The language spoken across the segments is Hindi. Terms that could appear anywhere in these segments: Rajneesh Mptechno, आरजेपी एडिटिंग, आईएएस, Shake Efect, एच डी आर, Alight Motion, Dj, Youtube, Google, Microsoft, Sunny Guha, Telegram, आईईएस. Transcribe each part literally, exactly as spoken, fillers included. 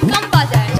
कम बाजाए।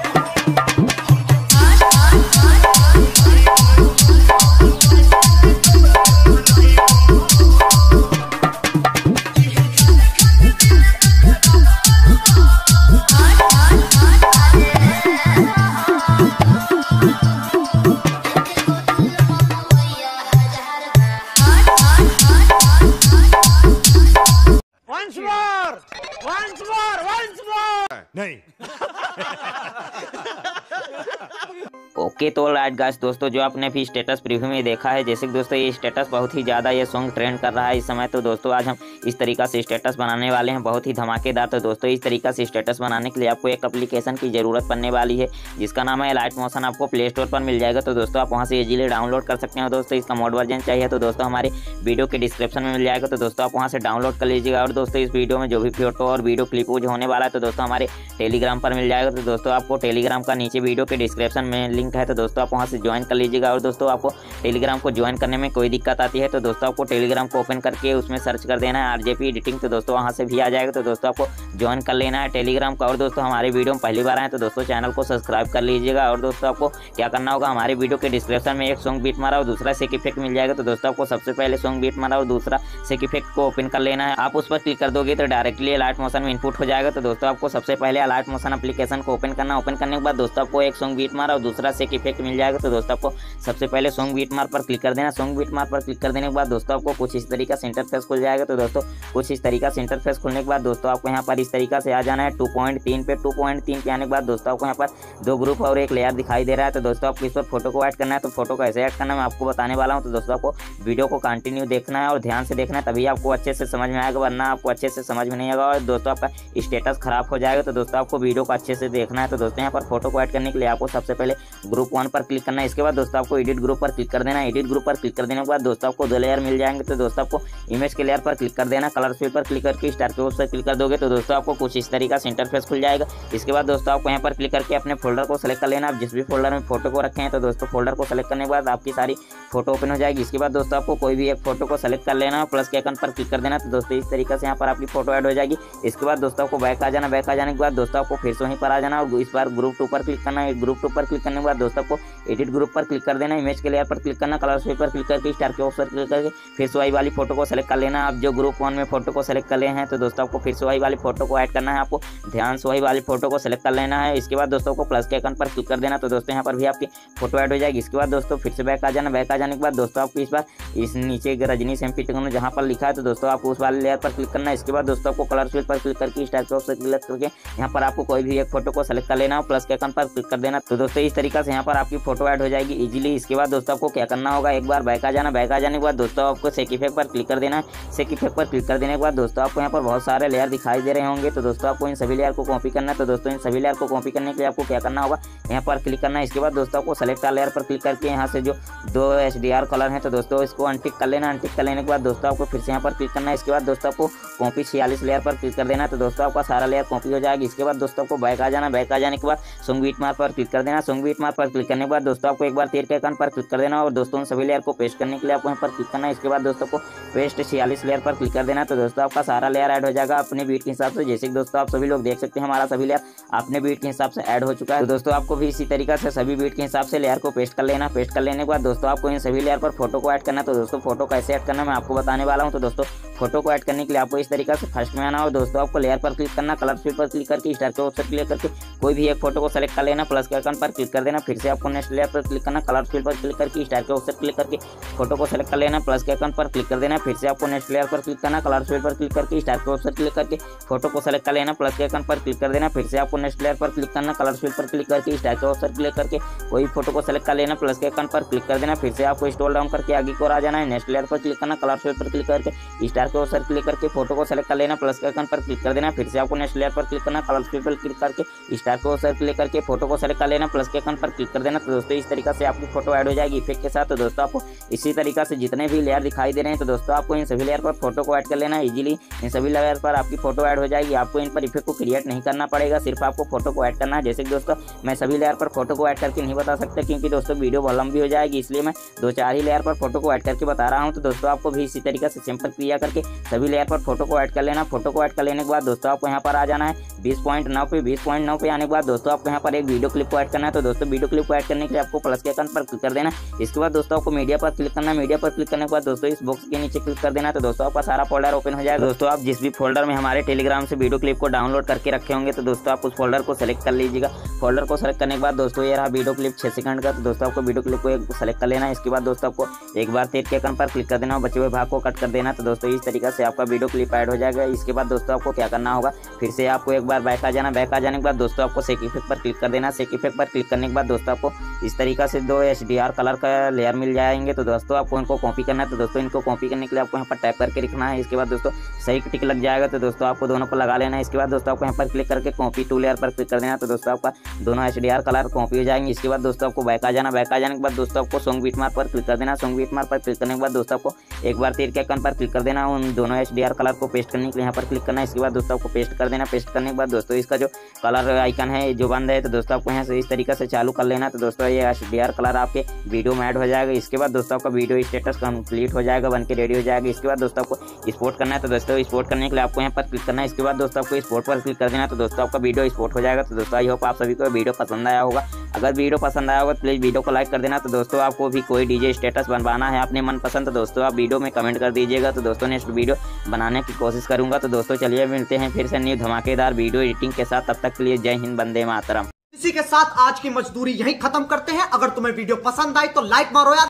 ओके तो राइट गाइस दोस्तों, जो आपने भी स्टेटस प्रीव्यू में देखा है, जैसे कि दोस्तों ये स्टेटस बहुत ही ज़्यादा ये सॉन्ग ट्रेंड कर रहा है इस समय। तो दोस्तों आज हम इस तरीका से स्टेटस बनाने वाले हैं, बहुत ही धमाकेदार। तो दोस्तों इस तरीका से स्टेटस बनाने के लिए आपको एक एप्लीकेशन की ज़रूरत पड़ने वाली है जिसका नाम है अलाइट मोशन। आपको प्ले स्टोर पर मिल जाएगा, तो दोस्तों आप वहाँ से इजीली डाउनलोड कर सकते हैं। दोस्तों इसका मोड वर्जन चाहिए तो दोस्तों हमारे वीडियो के डिस्क्रिप्शन में मिल जाएगा, तो दोस्तों आप वहाँ से डाउनलोड कर लीजिएगा। और दोस्तों इस वीडियो में जो भी फोटो और वीडियो क्लिप यूज होने वाला है तो दोस्तों हमारे टेलीग्राम पर मिल जाएगा। तो दोस्तों आपको टेलीग्राम का नीचे वीडियो के डिस्क्रिप्शन में लिंक है, तो दोस्तों आप वहां से ज्वाइन कर लीजिएगा। और दोस्तों आपको टेलीग्राम को ज्वाइन करने में कोई दिक्कत आती है तो दोस्तों आपको टेलीग्राम को ओपन करके उसमें सर्च कर देना है आरजेपी एडिटिंग, तो दोस्तों वहां से भी आ जाएगा। तो दोस्तों आपको ज्वाइन कर लेना है टेलीग्राम का। और दोस्तों हमारे वीडियो में पहली बार आए तो दोस्तों चैनल को सब्सक्राइब कर लीजिएगा। और दोस्तों आपको क्या करना होगा, हमारे वीडियो के डिस्क्रिप्शन में एक सॉन्ग बीट मारा और दूसरा सेक इफेक्ट मिल जाएगा। तो दोस्तों आपको सबसे पहले सॉन्ग बीट मारा और दूसरा सेक इफेक्ट को ओपन कर लेना है। आप उस पर क्लिक कर दोगे तो डायरेक्टली अलाइट मोशन में इनपुट हो जाएगा। तो दोस्तों आपको सबसे पहले अलाइट मोशन एप्लीकेशन को ओपन करना। ओपन करने के बाद दोस्तों आपको एक सॉन्ग बीट मारा और दूसरा सेक इफेक्ट मिल जाएगा। तो दोस्तों आपको सबसे पहले सॉन्ग बीट मार पर क्लिक कर देना। सॉन्ग बीट मार पर क्लिक कर देने के बाद दोस्तों आपको कुछ इस तरीका से इंटरफेस खुल जाएगा। तो दोस्तों कुछ इस तरीका से इंटरफेस खुलने के बाद दोस्तों आपको यहाँ पर इस तरीका से आ जाना है। टू पॉइंट तीन पे टू पॉइंट तीन पे आने के बाद दोस्तों आपको यहाँ पर दो ग्रुप और एक लेयर दिखाई दे रहा है। तो दोस्तों आपको इस पर फोटो को ऐड करना है। तो फोटो को ऐसे ऐड करना मैं आपको बताने वाला हूँ। तो दोस्तों आपको वीडियो को कंटिन्यू देखना है और ध्यान से देखना है, तभी आपको अच्छे से समझ में आएगा, वरना आपको अच्छे से समझ में नहीं आएगा और दोस्तों आपका स्टेटस खराब हो जाएगा। तो दोस्तों आपको वीडियो को अच्छे से देखना है। तो दोस्तों यहाँ पर फोटो को ऐड करने के लिए आपको सबसे पहले ग्रुप वन पर क्लिक करना है। इसके बाद दोस्तों आपको एडिट ग्रुप पर क्लिक कर देना है। एडिट ग्रुप पर क्लिक कर देने के बाद दोस्तों आपको दो लेयर मिल जाएंगे। तो दोस्तों आपको इमेज के लेयर पर क्लिक कर देना। कलर फील्ड पर क्लिक करके स्टार के ऊपर क्लिक कर दोगे तो दोस्तों आपको कुछ इस तरीका से इंटरफेस खुल जाएगा। इसके बाद दोस्तों आपको यहाँ पर क्लिक करके अपने फोल्डर को सेलेक्ट कर लेना। आप जिस भी फोल्डर में फोटो को रखें तो दोस्तों फोल्डर को सेलेक्ट करने के बाद आपकी सारी फोटो ओपन हो जाएगी। इसके बाद दोस्तों आपको कोई भी एक फोटो को सेलेक्ट कर लेना, प्लस के आइकन पर क्लिक कर देना। तो दोस्तों इस तरीके से यहाँ पर आपकी फोटो ऐड हो जाएगी। इसके बाद दोस्तों आपको बैक आ जाना। बैक आ जाने के बाद दोस्तों आपको फिर से वहीं पर आ जाना और इस बार ग्रुप टू पर क्लिक करना है। ग्रुप टू पर क्लिक करने के बाद दोस्तों आपको एडिट ग्रुप पर क्लिक कर देना। इमेज के लेयर पर क्लिक करना। कलर स्वीप पर क्लिक करके स्टार के ऑप्शन पर क्लिक करके फिर से वही वाली फोटो को सेलेक्ट कर लेना। आप जो ग्रुप वन में फोटो को सेलेक्ट कर ले हैं तो दोस्तों आपको फिर से वही वाली फोटो को ऐड करना है। आपको ध्यान से वही वाली फोटो को सेलेक्ट कर लेना है। इसके बाद दोस्तों को प्लस के आइकन पर क्लिक कर देना। तो दोस्तों यहाँ पर भी आपकी फोटो ऐड हो जाएगी। इसके बाद दोस्तों फिर से बैक आ जाना। बैक आ जाने के बाद दोस्तों आपको इस बार इस नीचे रजनीश एमपीटेक्नो जहाँ पर लिखा है तो दोस्तों आपको उस वाले लेयर पर क्लिक करना है। इसके बाद दोस्तों आपको कलर स्वीप पर क्लिक करके स्टार के ऑप्शन पर क्लिक करके यहाँ पर आपको कोई भी एक फोटो को सेलेक्ट कर लेना, प्लस के आइकन पर क्लिक कर देना। तो दोस्तों इस तरीका से यहाँ पर आपकी फोटो ऐड हो जाएगी इजीली। इसके बाद दोस्तों आपको क्या करना होगा, एक बार बैक आ जाना। बैक आ जाने के बाद दोस्तों आपको सेक इफेक्ट पर क्लिक कर देना है। सेक इफेक्ट पर क्लिक कर देने के बाद दोस्तों आपको यहाँ पर बहुत सारे लेयर दिखाई दे रहे होंगे। तो दोस्तों आपको इन सभी लेयर को कॉपी करना है। तो दोस्तों इन सभी लेयर को कॉपी करने के लिए आपको क्या करना होगा, यहाँ पर क्लिक करना है। इसके बाद दोस्तों आपको सेलेक्ट लेयर पर क्लिक करके यहाँ से जो दो एच डी आर कलर है तो दोस्तों इसको अनटिक कर लेना। अनटिक कर लेने के बाद दोस्तों आपको फिर से यहाँ पर क्लिक करना है। इसके बाद दोस्तों आपको कॉपी छियालीस लेयर पर क्लिक कर देना। तो दोस्तों आपका सारा लेयर कॉपी हो जाएगी। इसके बाद दोस्तों आपको बैक आ जाना। बैक आ जाने के बाद सॉन्ग बीट मार्क पर क्लिक कर देना। सॉन्ग बीट मार्क पर क्लिक करने के बाद दोस्तों आपको एक बार तीर के आइकन पर क्लिक कर देना और दोस्तों सभी लेयर को पेस्ट करने के लिए आपको यहाँ पर क्लिक करना है। इसके बाद दोस्तों को पेस्ट छियालीस लेयर पर क्लिक कर देना। तो दोस्तों आपका सारा लेयर ऐड हो जाएगा अपने बीट के हिसाब से। जैसे कि दोस्तों आप सभी लोग देख सकते हैं हमारा सभी लेयर अपने बीट के हिसाब से ऐड हो चुका है। तो दोस्तों आपको भी इसी तरीका से सभी बीट के हिसाब से लेयर को पेस्ट कर लेना। पेस्ट कर लेने के बाद दोस्तों आपको इन सभी लेयर पर फोटो को ऐड करना है। तो दोस्तों फोटो कैसे ऐड करना मैं आपको बताने वाला हूँ। तो दोस्तों फोटो को ऐड करने के लिए आपको इस तरीका से फर्स्ट में आना और दोस्तों आपको लेयर पर क्लिक करना। कलर फील्ड पर क्लिक करके स्टार के ऑप्शन पर क्लिक करके कोई भी एक फोटो को सेलेक्ट कर लेना, प्लस के आइकन पर क्लिक कर देना। फिर से आपको नेक्स्ट लेयर पर क्लिक करना। कलर फील्ड पर क्लिक करके स्टार के ऑप्शन पर क्लिक करके फोटो को सेलेक्ट कर लेना, प्लस के आइकन पर क्लिक कर देना। फिर से आपको नेक्स्ट लेयर पर क्लिक करना। कलर फील्ड पर क्लिक करके स्टार के ऑप्शन पर क्लिक करके फोटो को सेलेक्ट कर लेना, प्लस के आइकन पर क्लिक कर देना। फिर से आपको नेक्स्ट लेयर पर क्लिक करना। कलर फील्ड पर क्लिक करके स्टार के ऑप्शन पर क्लिक करके कोई फोटो को सेलेक्ट कर लेना, प्लस के आइकन पर क्लिक कर देना। फिर से आपको स्क्रॉल डाउन करके आगे को आ जाना है। नेक्स्ट लेयर पर क्लिक करना। कलर फील्ड पर क्लिक करके स्टार के ऑप्शन पर क्लिक करके फोटो को सेलेक्ट कर लेना, प्लस के आइकन पर क्लिक कर देना। फिर से आपको नेक्स्ट लेयर पर क्लिक करना। कलर फील्ड पर क्लिक करके स्टार के ऑप्शन पर क्लिक करके फोटो को सेलेक्ट कर लेना, प्लस के आइकन पर क्लिक कर देना। तो दोस्तों इस तरीका से आपकी फोटो ऐड हो जाएगी इफेक्ट के साथ। तो दोस्तों आपको इसी तरीका से जितने भी लेयर दिखाई दे रहे हैं तो दोस्तों आपको इन सभी लेयर पर फोटो को ऐड कर लेना इजीली। इन सभी लेयर पर आपकी फोटो ऐड हो जाएगी। आपको इन पर इफेक्ट को क्रिएट नहीं करना पड़ेगा, सिर्फ आपको फोटो को ऐड करना है। जैसे कि दोस्तों मैं सभी लेयर पर फोटो को ऐड करके नहीं बता सकता क्योंकि दोस्तों वीडियो बहुत लंबी हो जाएगी, इसलिए मैं दो चार ही लेयर पर फोटो को ऐड करके बता रहा हूँ। तो दोस्तों आपको भी इसी तरीके से सिंपल क्रिया करके के सभी लेयर पर फोटो को ऐड कर लेना। फोटो को ऐड कर लेने के बाद दोस्तों आपको यहाँ पर आ जाना है बीस पॉइंट नौ पे। बीस पॉइंट नौ पे आने के बाद दोस्तों आपको यहाँ पर एक वीडियो क्लिप को ऐड करना है। तो दोस्तों वीडियो क्लिप को ऐड करने के लिए आपको प्लस के आइकन पर क्लिक कर देना। इसके बाद दोस्तों आपको मीडिया पर क्लिक करना है। मीडिया पर क्लिक करने के बाद दोस्तों इस बॉक्स के नीचे क्लिक कर देना। तो दोस्तों आपका सारा फोल्डर ओपन हो जाएगा। दोस्तों आप जिस भी फोल्डर में हमारे टेलीग्राम से वीडियो क्लिप को डाउनलोड करके रखे होंगे तो दोस्तों आप उस फोल्डर को सेलेक्ट कर लीजिएगा। फोल्डर को सेलेक्ट करने के बाद दोस्तों ये रहा वीडियो क्लिप छः सेकंड का। तो दोस्तों आपको वीडियो क्लिप को सेलेक्ट कर लेना। इसके बाद दोस्तों आपको एक बार तीर के आइकन पर क्लिक कर देना और बचे हुए भाग को कट कर देना। तो दोस्तों इस तरीके से आपका वीडियो क्लिप ऐड हो जाएगा। इसके बाद दोस्तों आपको क्या करना होगा, फिर से आपको एक बार बैक आ जाना। बैक आ जाने के बाद दोस्तों आपको सेक इफेक्ट पर क्लिक कर देना। सेक इफेक्ट पर क्लिक करने के बाद दोस्तों आपको इस तरीका से दो एच डी आर कलर का लेयर मिल जाएंगे। तो दोस्तों आपको इनको कॉपी करना है। तो दोस्तों इनको कॉपी करने के लिए आपको यहाँ पर टैप करके रखना है। इसके बाद दोस्तों सही टिक लग जाएगा। तो दोस्तों आपको दोनों को लगा लेना है। इसके बाद दोस्तों आपको यहाँ पर क्लिक करके कॉपी टू लेयर पर क्लिक कर देना। तो दोस्तों आपका दोनों एच डी आर colour copy हो जाएंगे। इसके बाद दोस्तों आपको बैक आ जाना। बैक आ जाने के बाद दोस्तों आपको सॉन्ग बीटमार्क पर क्लिक कर देना। सॉन्ग बीटमार्क पर क्लिक करने के बाद दोस्तों आपको एक बार तीर के आइकन पर क्लिक कर देना। उन दोनों एच डी आर कलर को पेस्ट करने के लिए यहाँ पर क्लिक करना है। इसके बाद दोस्तों आपको पेस्ट कर देना। पेस्ट करने के बाद दोस्तों इसका जो कलर आइकन है जो बंद है तो दोस्तों आपको यहाँ से इस तरीके से चालू कर लेना। तो दोस्तों ये एच डी आर कलर आपके वीडियो में ऐड हो जाएगा। इसके बाद दोस्तों आपका वीडियो स्टेटस कंप्लीट हो जाएगा, बन के रेडी हो जाएगा। इसके बाद दोस्तों आपको एक्सपोर्ट करना है। तो दोस्तों एक्सपोर्ट करने के लिए आपको यहाँ पर क्लिक करना है। इसके बाद दोस्तों आपको एक्सपोर्ट पर क्लिक कर देना। तो दोस्तों आपका वीडियो एक्सपोर्ट हो जाएगा। तो दोस्तों आई होप आप सभी को वीडियो पसंद आया होगा। अगर वीडियो पसंद आया होगा तो प्लीज़ वीडियो को लाइक कर देना। तो दोस्तों आपको भी कोई डीजे स्टेटस बनवाना है अपने मनपसंद, तो दोस्तों आप वीडियो में कमेंट कर दीजिएगा। तो दोस्तों नेक्स्ट वीडियो बनाने की कोशिश करूंगा। तो दोस्तों चलिए मिलते हैं फिर से न्यू धमाकेदार वीडियो एडिटिंग के साथ। तब तक के लिए जय हिंद, वंदे मातरम। इसी के साथ आज की मजदूरी यहीं खत्म करते हैं। अगर तुम्हें वीडियो पसंद आई तो लाइक मारो यार।